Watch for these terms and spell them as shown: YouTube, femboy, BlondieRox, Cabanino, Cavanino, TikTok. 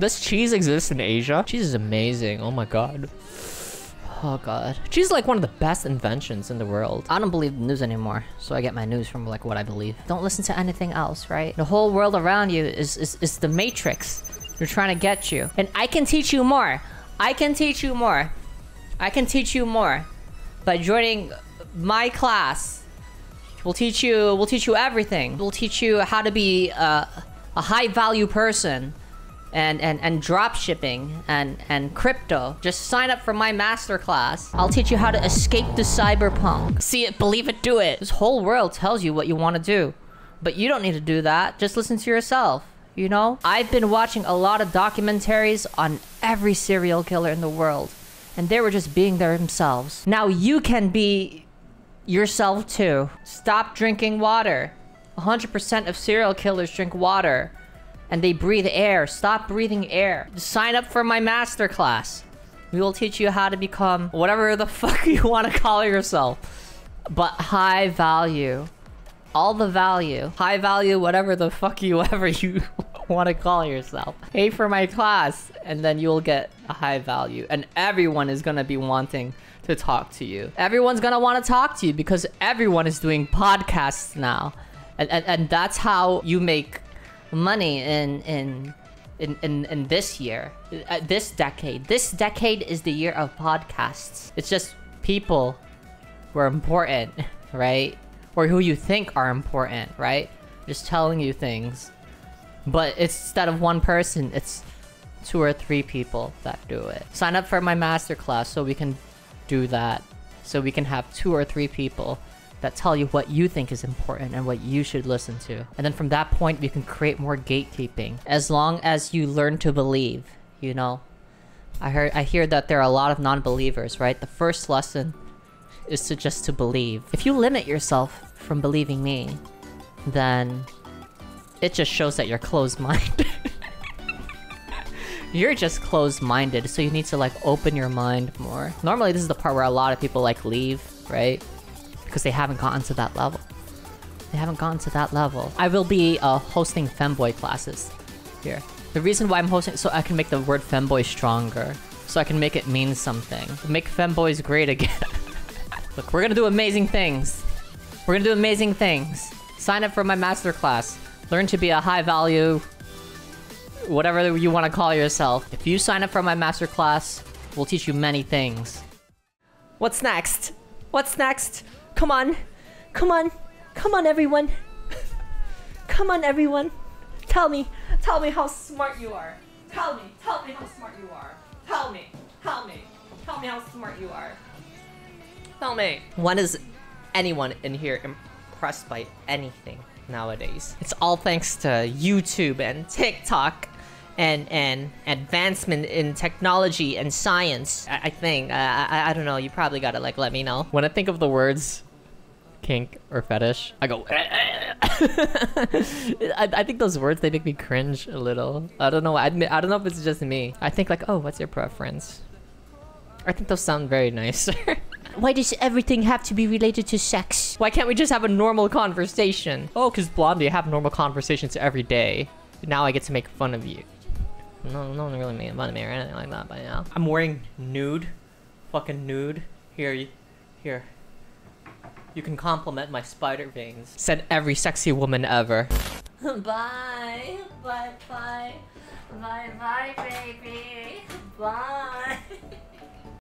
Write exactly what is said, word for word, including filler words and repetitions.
Does cheese exist in Asia? Cheese is amazing. Oh my god. Oh god. Cheese is like one of the best inventions in the world. I don't believe the news anymore, so I get my news from like what I believe. Don't listen to anything else, right? The whole world around you is is, is the matrix. They're trying to get you. And I can teach you more. I can teach you more. I can teach you more. By joining my class, we'll teach you we'll teach you everything. We'll teach you how to be uh, a high value person. And, and, and drop shipping and, and crypto. Just sign up for my masterclass. I'll teach you how to escape the cyberpunk. See it, believe it, do it. This whole world tells you what you want to do, but you don't need to do that. Just listen to yourself, you know? I've been watching a lot of documentaries on every serial killer in the world, and they were just being themselves. Now you can be yourself too. Stop drinking water. one hundred percent of serial killers drink water. And they breathe air. Stop breathing air. Sign up for my masterclass. We will teach you how to become whatever the fuck you want to call yourself. But high value. All the value. High value, whatever the fuck you ever you want to call yourself. Pay for my class, and then you'll get a high value. And everyone is going to be wanting to talk to you. Everyone's going to want to talk to you because everyone is doing podcasts now. And, and, and that's how you make money in, in in in in this year, uh, this decade. This decade is the year of podcasts. It's just people who are important, right? Or who you think are important, right? Just telling you things, but instead of one person, it's two or three people that do it. Sign up for my masterclass so we can do that. So we can have two or three people that tell you what you think is important and what you should listen to. And then from that point, you can create more gatekeeping. As long as you learn to believe, you know? I heard, I hear that there are a lot of non-believers, right? The first lesson is to just to believe. If you limit yourself from believing me, then it just shows that you're closed-minded. You're just closed-minded, so you need to like open your mind more. Normally, this is the part where a lot of people like leave, right? Because they haven't gotten to that level. They haven't gotten to that level. I will be uh, hosting femboy classes here. The reason why I'm hosting, so I can make the word femboy stronger. So I can make it mean something. Make femboys great again. Look, we're gonna do amazing things. We're gonna do amazing things. Sign up for my masterclass. Learn to be a high value, whatever you wanna call yourself. If you sign up for my masterclass, we'll teach you many things. What's next? What's next? Come on, come on, come on everyone. Come on everyone. Tell me, tell me how smart you are. Tell me, tell me how smart you are. Tell me, tell me, tell me how smart you are. Tell me. When is anyone in here impressed by anything nowadays? It's all thanks to YouTube and TikTok and, and advancement in technology and science. I, I think, uh, I, I don't know, you probably gotta like let me know. When I think of the words kink or fetish, I go I, I think those words, they make me cringe a little. I don't know, I, I don't know if it's just me. I think like, oh, what's your preference? I think those sound very nice. Why does everything have to be related to sex? Why can't we just have a normal conversation? Oh, cause Blondie, I have normal conversations every day. Now I get to make fun of you. No, no one really made fun of me or anything like that by now. I'm wearing nude, fucking nude. Here, you, here. You can compliment my spider veins. Said every sexy woman ever. Bye, bye, bye, bye, bye, baby, bye.